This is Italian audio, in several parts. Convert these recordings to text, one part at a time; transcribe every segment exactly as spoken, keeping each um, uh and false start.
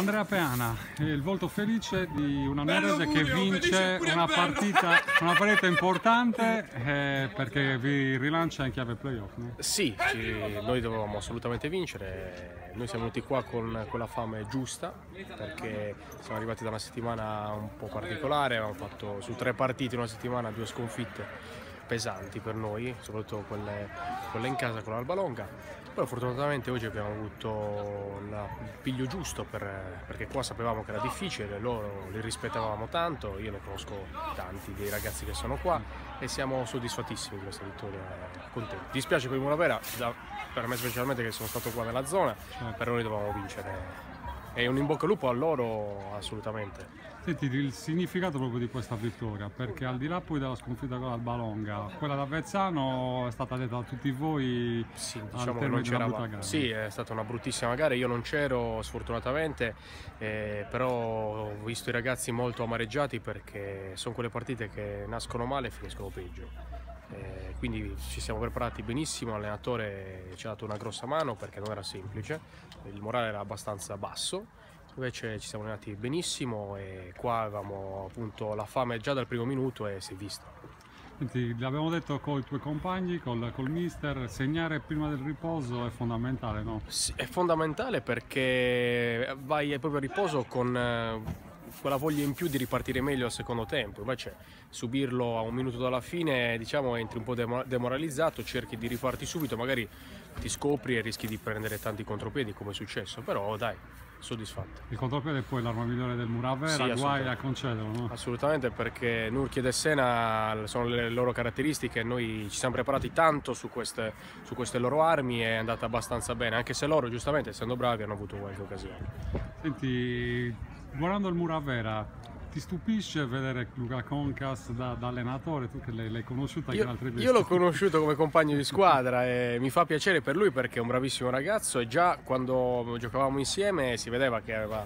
Andrea Peana, il volto felice di una Nuorese che vince una partita, una partita importante eh, perché vi rilancia in chiave playoff. No? Sì, ci, noi dovevamo assolutamente vincere, noi siamo venuti qua con, con la fame giusta perché siamo arrivati da una settimana un po' particolare, abbiamo fatto su tre partite in una settimana due sconfitte pesanti per noi, soprattutto quelle, quelle in casa con la Balonga. Però fortunatamente oggi abbiamo avuto la, il piglio giusto per, perché qua sapevamo che era difficile, loro li rispettavamo tanto, io ne conosco tanti dei ragazzi che sono qua e siamo soddisfattissimi di questa vittoria, contenti. Dispiace per il Muravera, per me specialmente che sono stato qua nella zona, per noi dovevamo vincere. È un in bocca al lupo a loro assolutamente. Senti, il significato proprio di questa vittoria, perché al di là poi della sconfitta con la Balonga, quella da Vezzano è stata detta da tutti voi. Sì, diciamo che non c'era. Sì, è stata una bruttissima gara, io non c'ero sfortunatamente, eh, però ho visto i ragazzi molto amareggiati perché sono quelle partite che nascono male e finiscono peggio. Eh, quindi ci siamo preparati benissimo, l'allenatore ci ha dato una grossa mano perché non era semplice, il morale era abbastanza basso, invece ci siamo allenati benissimo e qua avevamo appunto la fame già dal primo minuto e si è vista. Senti, l'abbiamo detto con i tuoi compagni, col, col mister, segnare prima del riposo è fondamentale, no? Sì, è fondamentale perché vai proprio a riposo con... Eh, quella voglia in più di ripartire meglio al secondo tempo, invece subirlo a un minuto dalla fine, diciamo, entri un po' demoralizzato, cerchi di riparti subito, magari ti scopri e rischi di prendere tanti contropiedi come è successo, però dai, soddisfatto. Il contropiede è poi l'arma migliore del Muravera, sì, guai a concederlo, no? Assolutamente, perché Nurchi e De Sena sono le loro caratteristiche, noi ci siamo preparati tanto su queste, su queste loro armi e è andata abbastanza bene, anche se loro giustamente essendo bravi hanno avuto qualche occasione. Senti, guardando il Muravera, ti stupisce vedere Luca Concas da, da allenatore? Tu che l'hai conosciuta in altre vesti? Io l'ho conosciuto come compagno di squadra e mi fa piacere per lui perché è un bravissimo ragazzo e già quando giocavamo insieme si vedeva che aveva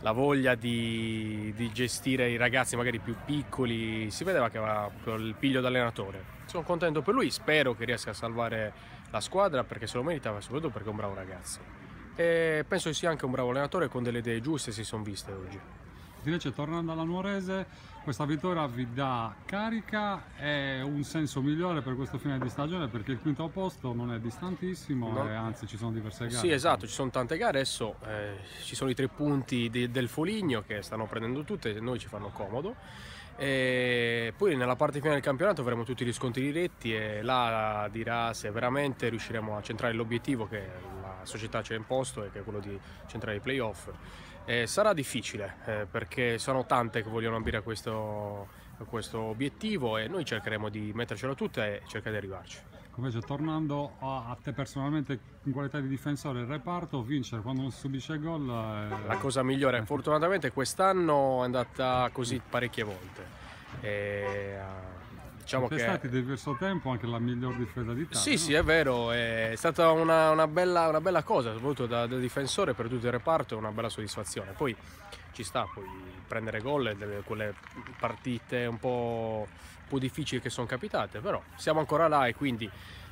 la voglia di, di gestire i ragazzi magari più piccoli, si vedeva che aveva il piglio d'allenatore. Sono contento per lui, spero che riesca a salvare la squadra perché se lo merita, ma soprattutto perché è un bravo ragazzo. E penso che sia anche un bravo allenatore con delle idee giuste, si sono viste oggi. Invece tornando alla Nuorese, questa vittoria vi dà carica e un senso migliore per questo fine di stagione perché il quinto posto non è distantissimo, no. E anzi ci sono diverse gare. Sì, esatto, ci sono tante gare, adesso eh, ci sono i tre punti de del Foligno che stanno prendendo tutte e noi ci fanno comodo. E poi nella parte finale del campionato avremo tutti gli scontri diretti e là dirà se veramente riusciremo a centrare l'obiettivo che la società ci ha imposto e che è quello di centrare i playoff. E sarà difficile eh, perché sono tante che vogliono ambire a questo, a questo obiettivo e noi cercheremo di mettercela tutta e cercare di arrivarci. Invece tornando a, a te personalmente in qualità di difensore, il reparto, vincere quando non si subisce gol è... la cosa migliore, fortunatamente quest'anno è andata così parecchie volte e, diciamo che è stato diverso tempo anche la miglior difesa d'Italia. Sì, no? Sì, è vero, è stata una, una, bella, una bella cosa, soprattutto da, da difensore per tutto il reparto, è una bella soddisfazione. Poi ci sta, poi prendere gol delle quelle partite un po', un po' difficili che sono capitate, però siamo ancora là e quindi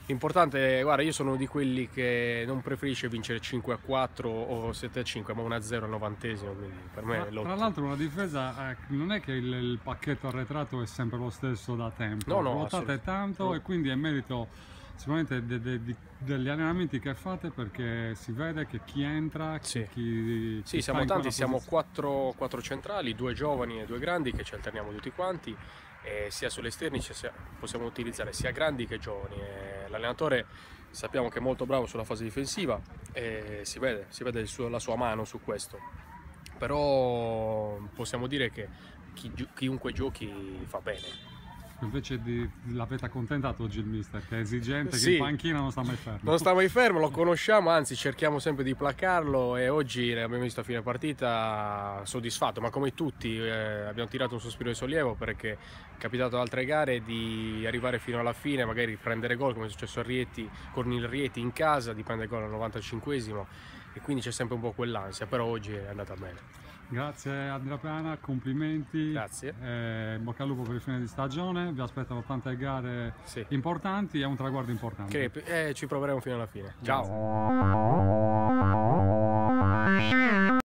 l'importante è, guarda, io sono di quelli che non preferisce vincere cinque a quattro o sette a cinque, ma uno a zero al novantesimo, quindi per me tra, è l'otto. Tra l'altro una difesa, eh, non è che il, il pacchetto arretrato è sempre lo stesso da tempo, no, no, ruotate tanto no. E quindi è merito... sicuramente de, de, de, degli allenamenti che fate perché si vede che chi entra, sì. Che chi, sì, chi siamo tanti, siamo quattro, quattro centrali, due giovani e due grandi che ci alterniamo tutti quanti e sia sulle esterni sia, possiamo utilizzare sia grandi che giovani. L'allenatore sappiamo che è molto bravo sulla fase difensiva e si vede, si vede il suo, la sua mano su questo, però possiamo dire che chi, chiunque giochi fa bene. Invece l'avete accontentato oggi il mister che è esigente, sì, che in panchina non sta mai fermo. Non sta mai fermo, lo conosciamo, anzi cerchiamo sempre di placarlo e oggi l'abbiamo visto a fine partita soddisfatto, ma come tutti eh, abbiamo tirato un sospiro di sollievo perché è capitato ad altre gare di arrivare fino alla fine, magari prendere gol come è successo a Rieti, con il Rieti in casa, di prendere gol al novantacinquesimo e quindi c'è sempre un po' quell'ansia, però oggi è andata bene. Grazie Andrea Peana, complimenti. Grazie. Eh, bocca al lupo per il fine di stagione, vi aspettano tante gare, sì, importanti e un traguardo importante. Che, eh, ci proveremo fino alla fine. Ciao. Ciao.